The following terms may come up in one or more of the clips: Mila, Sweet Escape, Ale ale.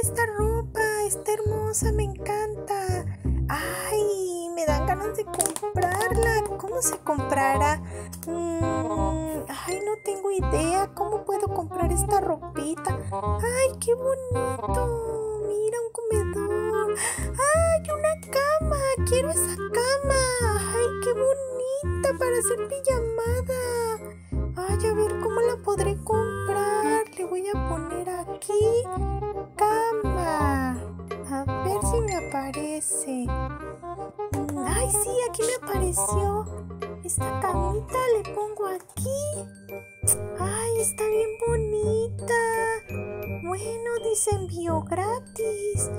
esta ropa, está hermosa, me encanta. Ay, me dan ganas de comprarla. ¿Cómo se comprará? Ay, no tengo idea. ¿Cómo puedo comprar esta ropita? Ay, qué bonito. Mira, un comedor. Ay, una cama. Quiero esa cama. Ay, qué bonita para hacer pijamada. Ay, a ver, ¿cómo la podré comprar? Le voy a poner aquí cama. A ver si me aparece. Ay, sí, aquí me apareció. Esta camita le pongo aquí. Ay, está bien bonita. Bueno, dice envío gratis.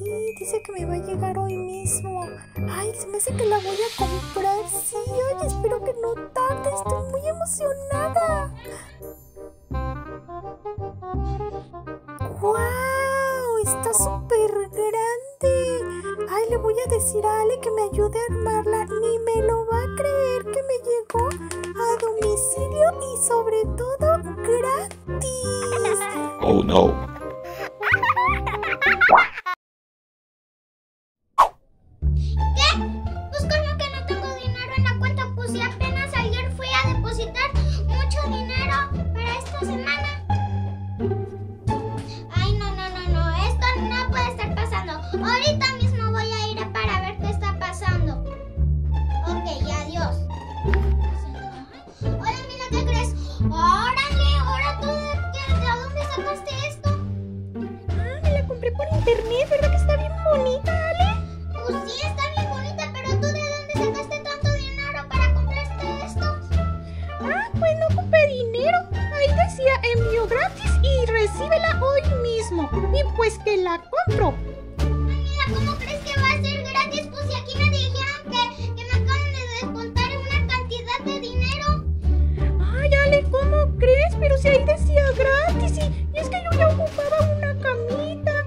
Y dice que me va a llegar hoy mismo. Ay, se me hace que la voy a comprar. Sí, ay, espero que no tarde. Estoy muy emocionada. ¡Wow! Está súper grande. Ay, le voy a decir a Ale que me ayude a armarla. Ni me lo va a creer que me llegó a domicilio y sobre todo gratis. Oh no. ¿Qué? Pues como que no tengo dinero en la cuenta, pues si apenas ayer fui a depositar mucho dinero para esta semana. Ahorita mismo voy a ir para ver qué está pasando. Ok, adiós. Hola, Mila, ¿qué crees? ¡Órale! ¿Ahora tú de dónde sacaste esto? Ah, me la compré por internet, ¿verdad que está bien bonita, Ale? Pues sí, está bien bonita, pero ¿tú de dónde sacaste tanto dinero para comprarte esto? Ah, pues no compré dinero. Ahí decía envío gratis y recíbela hoy mismo. Y pues que la compro. ¿Cómo crees que va a ser gratis? Pues si aquí me dijeron que me acaban de descontar una cantidad de dinero. Ay, Ale, ¿cómo crees? Pero si ahí decía gratis y es que yo ya ocupaba una camita.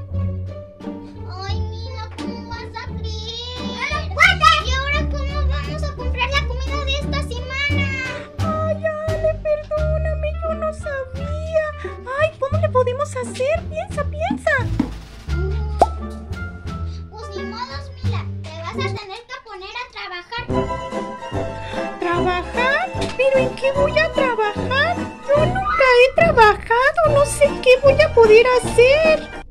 Ay, Mila, ¿cómo vas a creer? ¿Y ahora cómo vamos a comprar la comida de esta semana? Ay, Ale, perdóname, yo no sabía. Ay, ¿cómo le podemos hacer? Piensa, piensa. Vas a tener que poner a trabajar. ¿Trabajar? ¿Pero en qué voy a trabajar? Yo nunca he trabajado, no sé qué voy a poder hacer.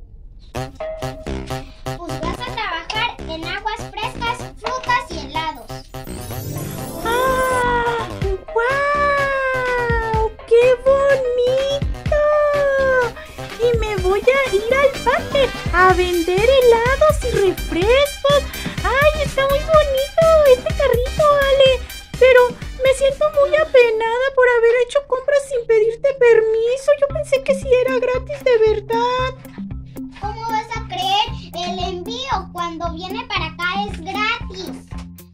Pues vas a trabajar en aguas frescas, frutas y helados. ¡Ah! ¡Guau! ¡Qué bonito! Y me voy a ir al parque a vender helados y refrescos. ¡Ay, está muy bonito este carrito, Ale! Pero me siento muy apenada por haber hecho compras sin pedirte permiso. Yo pensé que sí era gratis de verdad. ¿Cómo vas a creer? El envío cuando viene para acá es gratis.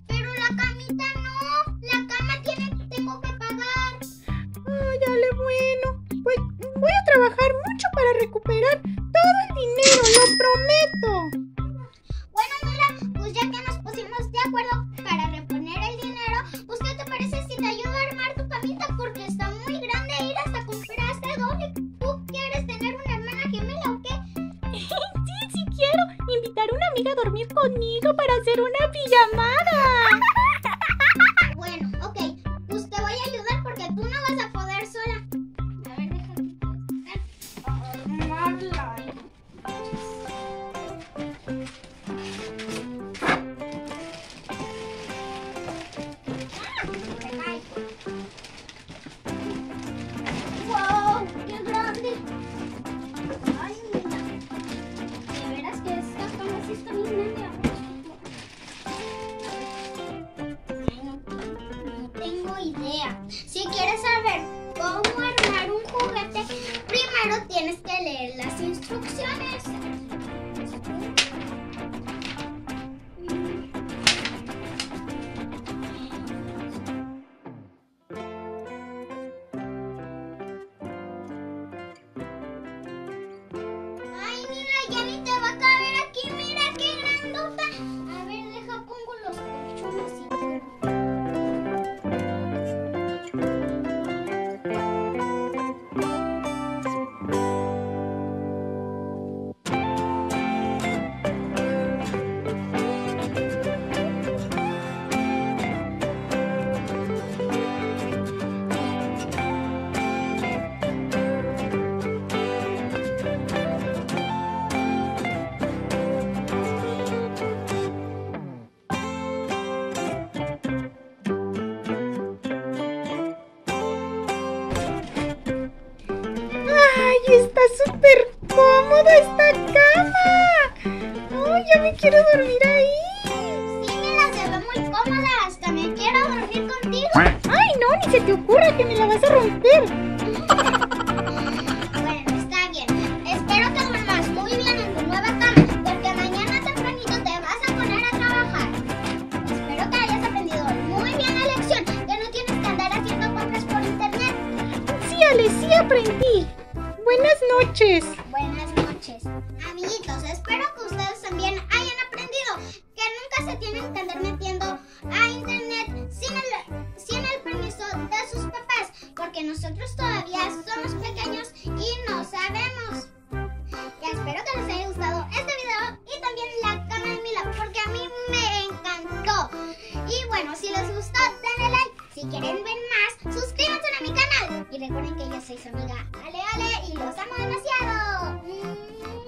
Pero la camita no. La cama tengo que pagar. Ay, Ale, bueno. Pues voy a trabajar mucho para recuperar todo el dinero, lo prometo. A dormir conmigo para hacer una pijamada. Bueno, ok, pues te voy a ayudar porque tú no vas a poder sola. A ver, déjame armarla. ¡Wow! ¡Qué grande! ¡Ay, mira! ¿De veras que es? Está muy grande. Ay, no tengo idea. Si quieres saber cómo armar un juguete, primero tienes que leer las instrucciones. Ay, mira, ya ni te va a caber aquí, mira. toda esta cama. No, ya me quiero dormir ahí. Sí, Mila, se ve muy cómoda. Hasta me quiero dormir contigo. Ay, no, ni se te ocurra que me la vas a romper. Bueno, está bien. Espero que duermas muy bien en tu nueva cama, porque mañana tempranito te vas a poner a trabajar. Espero que hayas aprendido muy bien la lección, que no tienes que andar haciendo compras por internet. Sí, Ale, sí aprendí. Buenas noches. Buenas noches. Amiguitos, espero que ustedes también hayan aprendido que nunca se tienen que andar metiendo a internet sin el permiso de sus papás, porque nosotros todavía somos pequeños y no sabemos. Y espero que les haya gustado este video y también la cama de Mila, porque a mí me encantó. Y bueno, si les gustó, denle like. Si quieren ver más, suscríbanse a mi canal. Y recuerden que yo soy su amiga Ale Ale y los amo demasiado.